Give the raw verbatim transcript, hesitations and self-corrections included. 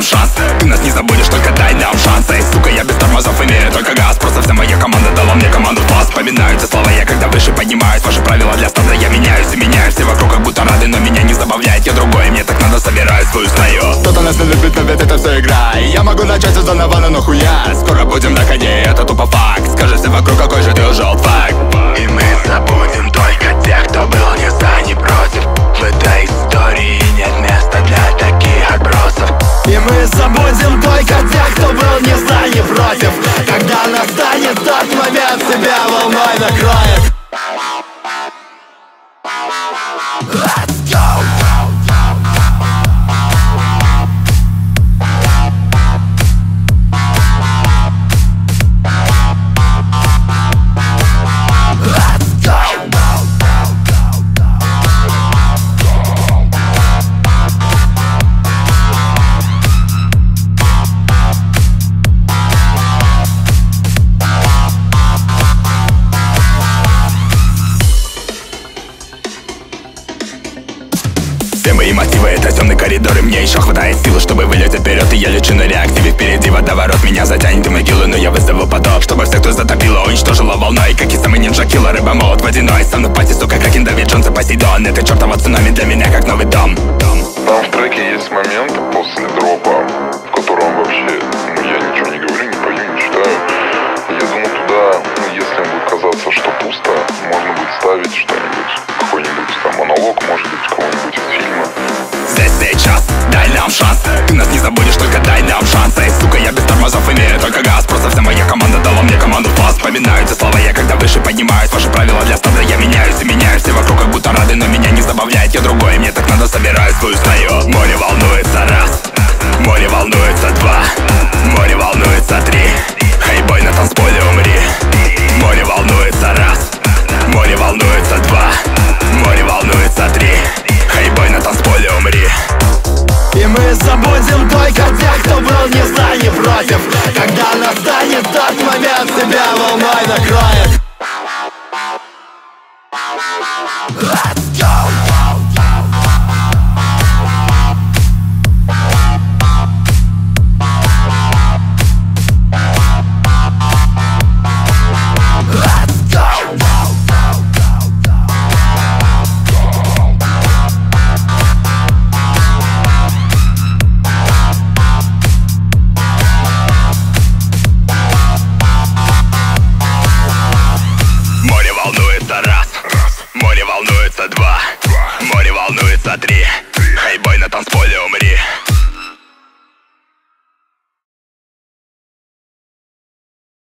нам шансы. Ты нас не забудешь, только дай нам шансы. Сука, я без тормозов имею только газ. Просто вся моя команда дала мне команду класс. Вспоминаю те слова я, когда выше поднимаюсь. Ваши правила для стада, я меняюсь и меняюсь. Все вокруг как будто рады, но меня не забавляет. Я другой, мне так надо, собираю свою стаю. Кто-то нас не любит, но ведь это все игра. Я могу начать все заново, но хуя. Скоро будем на коне, это тупо факт. Скажи все вокруг, какой же ты ужал факт. И мы забудем только тех, кто был не за, не против. В этой истории нет места для таких отбросов. И мы забудем только тех, кто был не за, не против. Когда настанет тот момент, тебя волной накроет. Let's go! Коридоры, мне еще хватает силы, чтобы вылезть вперед. И я лечу на реактиве, впереди водоворот. Меня затянет в могилу, но я вызову потоп, чтобы всех, кто затопило, уничтожила волной. Как и самый нинджа-киллер, рыбомолот водяной. Со мной в пати, сука, как Индовид Джонс и Посейдон. Это чертова цунами для меня, как новый дом. Там в треке есть моменты после дропа, в котором вообще, ну я ничего не говорю, не пою, не читаю. Я думаю, туда, ну если им будет казаться, что пусто, можно будет ставить что-нибудь. Какой-нибудь там монолог, может быть, какого-нибудь фильма. Здесь сейчас, дай нам шансы. Ты нас не забудешь, только дай нам шансы. Сука, я без тормозов имею только газ. Просто вся моя команда дала мне команду класс. Вспоминаю те слова я, когда выше поднимаюсь. Ваши правила для стада, я меняюсь и меняюсь. Все вокруг как будто рады, но меня не забавляет. Я другой, мне так надо, собираю свою стаю. Море волнуется раз, море волнуется два, море волнуется три.